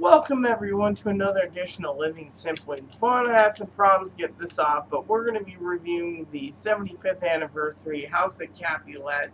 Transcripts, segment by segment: Welcome everyone to another edition of Living Simply Fun. I had some problems getting this off, but we're going to be reviewing the 75th anniversary House of Capulet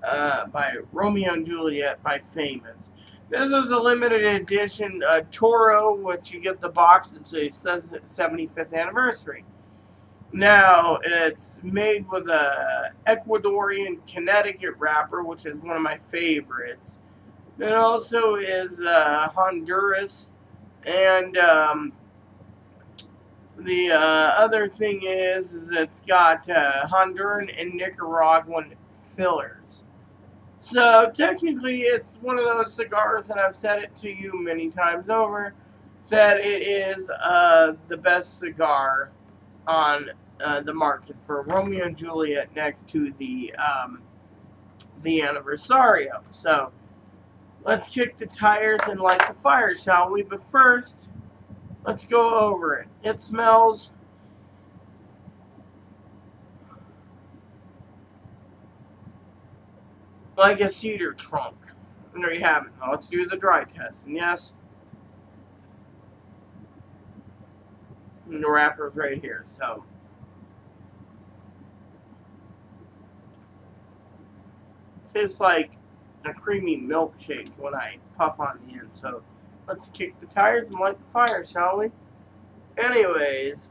by Romeo and Juliet by Famous. This is a limited edition Toro, which you get the box that says 75th anniversary. Now, it's made with a Ecuadorian Connecticut wrapper, which is one of my favorites. It also is Honduras, and the other thing is it's got Honduran and Nicaraguan fillers. So technically it's one of those cigars, and I've said it to you many times over, that it is the best cigar on the market for Romeo and Juliet next to the Anniversario. So let's kick the tires and light the fire, shall we? But first, let's go over it. It smells like a cedar trunk. And there you have it. Now let's do the dry test. And yes, and the wrapper's right here, so tastes like a creamy milkshake when I puff on the end. So let's kick the tires and light the fire, shall we? Anyways,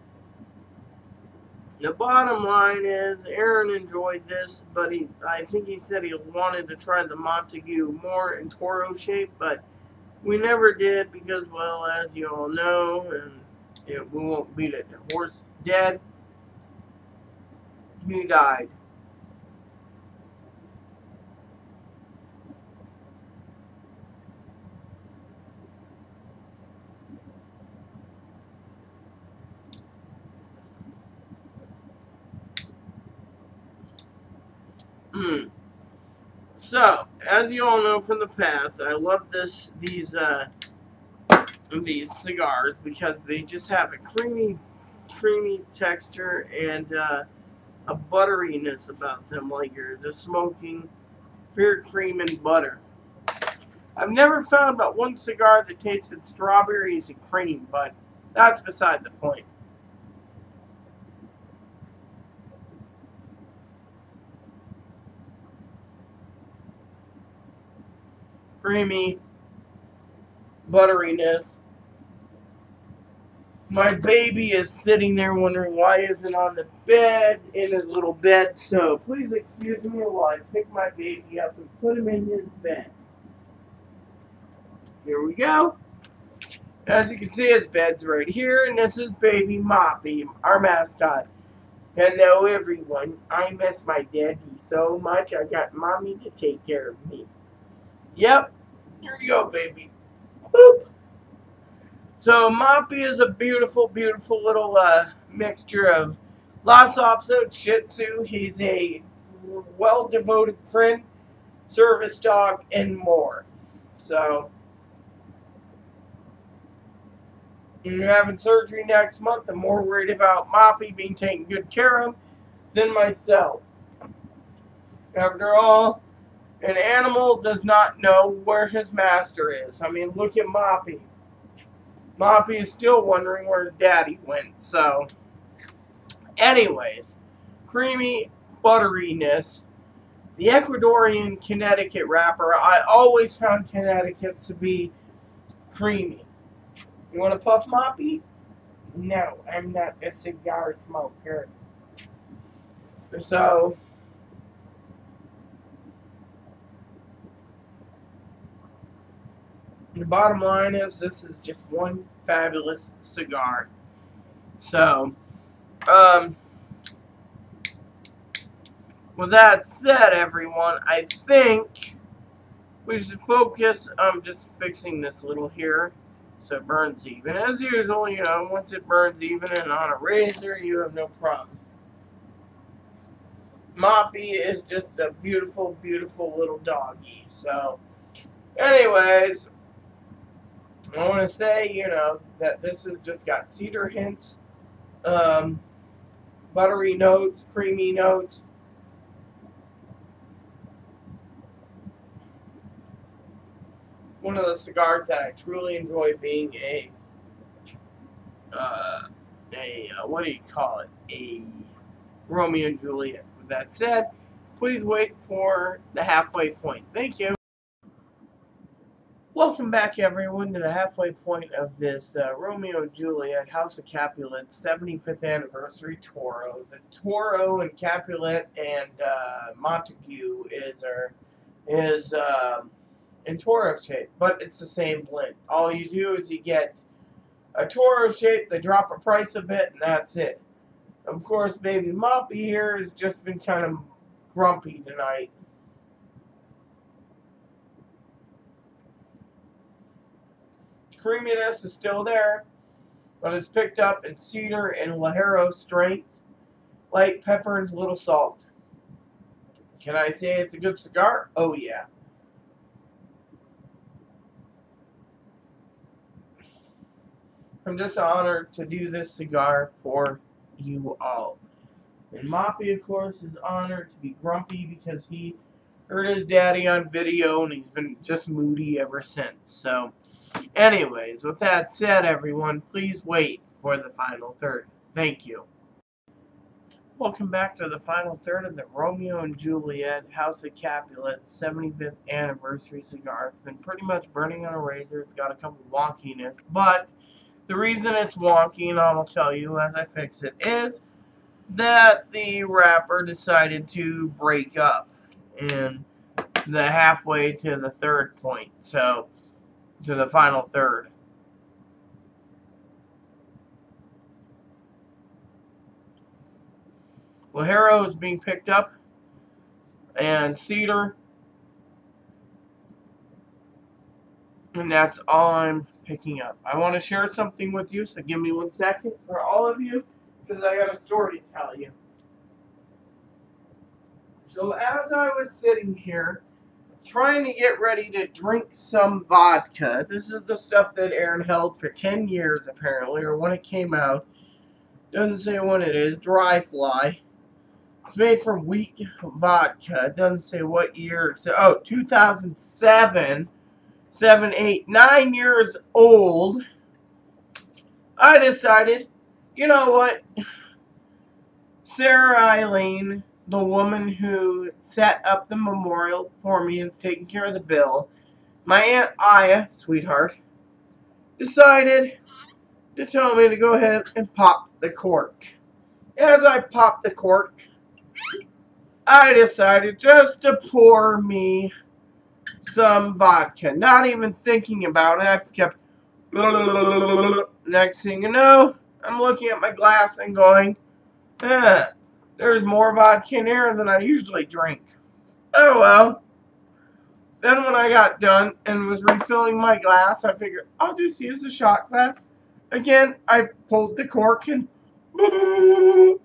the bottom line is Aaron enjoyed this, but I think he said he wanted to try the Montague more in Toro shape, but we never did because, well, as you all know, and we won't beat it. The horse dead. He died. So, as you all know from the past, I love these cigars because they just have a creamy texture and a butteriness about them, like you're just smoking pure cream and butter. I've never found but one cigar that tasted strawberries and cream, but that's beside the point. Creamy butteriness. My baby is sitting there wondering why isn't on the bed, in his little bed, so please excuse me while I pick my baby up and put him in his bed. Here we go. As you can see, his bed's right here, and this is baby Moppy, our mascot. Hello everyone, I miss my daddy so much, I got mommy to take care of me. Yep. Here you go, baby. Boop. So Moppy is a beautiful little mixture of Lhasa Apso, Shih Tzu. He's a well-devoted friend, service dog, and more. So if you're having surgery next month, I'm more worried about Moppy being taken good care of than myself. After all, an animal does not know where his master is. I mean, look at Moppy. Moppy is still wondering where his daddy went. So, anyways, creamy butteriness. The Ecuadorian Connecticut wrapper. I always found Connecticut to be creamy. You want to puff, Moppy? No, I'm not a cigar smoker. So the bottom line is this is just one fabulous cigar. So, with that said, everyone, I think we should focus. I'm just fixing this little here so it burns even. As usual, you know, once it burns even and on a razor, you have no problem. Moppy is just a beautiful little doggy. So, anyways, I want to say, you know, that this has just got cedar hints, buttery notes, creamy notes. one of the cigars that I truly enjoy being a what do you call it? A Romeo and Juliet. With that said, please wait for the halfway point. Thank you. Welcome back, everyone, to the halfway point of this Romeo and Juliet House of Capulet 75th Anniversary Toro. The Toro and Capulet and Montague is in Toro shape, but it's the same blend. All you do is you get a Toro shape, they drop a price a bit, and that's it. Of course, baby Moppy here has just been kind of grumpy tonight. Creaminess is still there, but it's picked up in cedar and Ligero strength, light pepper, and little salt. Can I say it's a good cigar? Oh yeah. I'm just honored to do this cigar for you all. And Moppy, of course, is honored to be grumpy because he heard his daddy on video and he's been just moody ever since. So, anyways, with that said, everyone, please wait for the final third. Thank you. Welcome back to the final third of the Romeo and Juliet House of Capulet 75th Anniversary Cigar. It's been pretty much burning on a razor. It's got a couple wonkiness, but the reason it's wonky, and I'll tell you as I fix it, is that the wrapper decided to break up in the halfway to the third point. So, to the final third. Ligero is being picked up, and cedar, and that's all I'm picking up. I want to share something with you, so give me 1 second for all of you, because I got a story to tell you. So as I was sitting here, trying to get ready to drink some vodka. This is the stuff that Aaron held for 10 years, apparently, or when it came out. Doesn't say when it is. Dry Fly. It's made from wheat vodka. It doesn't say what year. So, oh, 2007. 7, 8, 9 years old. I decided, you know what? Sarah Eileen, the woman who set up the memorial for me and is taking care of the bill, my Aunt Aya, sweetheart, decided to tell me to go ahead and pop the cork. As I popped the cork, I decided just to pour me some vodka, not even thinking about it. I kept, next thing you know, I'm looking at my glass and going, eh. There's more vodka in here than I usually drink. Oh well. Then when I got done and was refilling my glass, I figured I'll just use a shot glass. Again, I pulled the cork and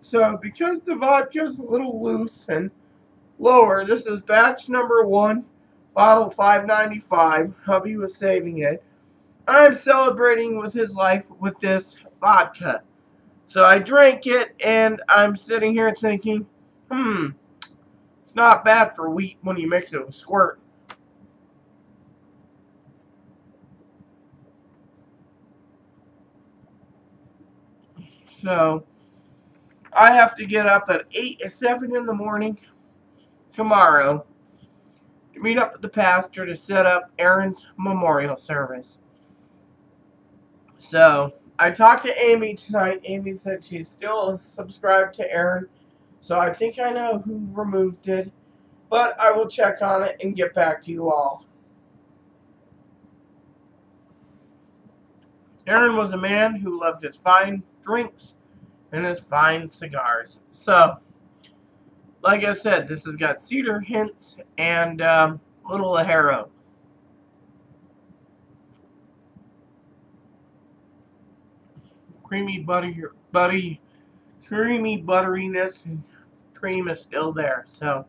so because the vodka's a little loose and lower, this is batch number 1, bottle 595. Hubby was saving it. I'm celebrating with his life with this vodka. So I drank it, and I'm sitting here thinking, it's not bad for wheat when you mix it with squirt. So I have to get up at 7 in the morning tomorrow to meet up with the pastor to set up Aaron's memorial service. So I talked to Amy tonight. Amy said she's still subscribed to Aaron, so I think I know who removed it, but I will check on it and get back to you all. Aaron was a man who loved his fine drinks and his fine cigars. So, like I said, this has got cedar hints and little Ligero. Creamy butteriness and cream is still there. So,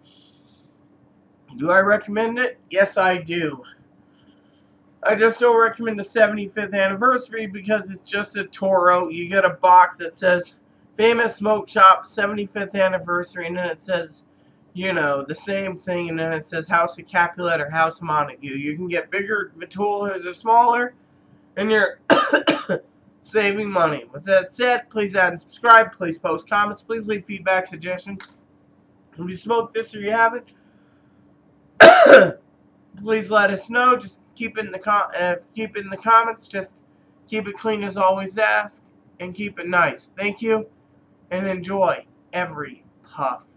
do I recommend it? Yes, I do. I just don't recommend the 75th anniversary because it's just a Toro. You get a box that says Famous Smoke Shop 75th Anniversary, and then it says you know, the same thing, and then it says House of Capulet or House Montague. You can get bigger Vitulas or smaller, and you're saving money. With that said, please add and subscribe, please post comments, please leave feedback, suggestions. If you smoked this or you haven't, please let us know. Just keep it in the comments. Just keep it clean as always ask, and keep it nice. Thank you, and enjoy every puff.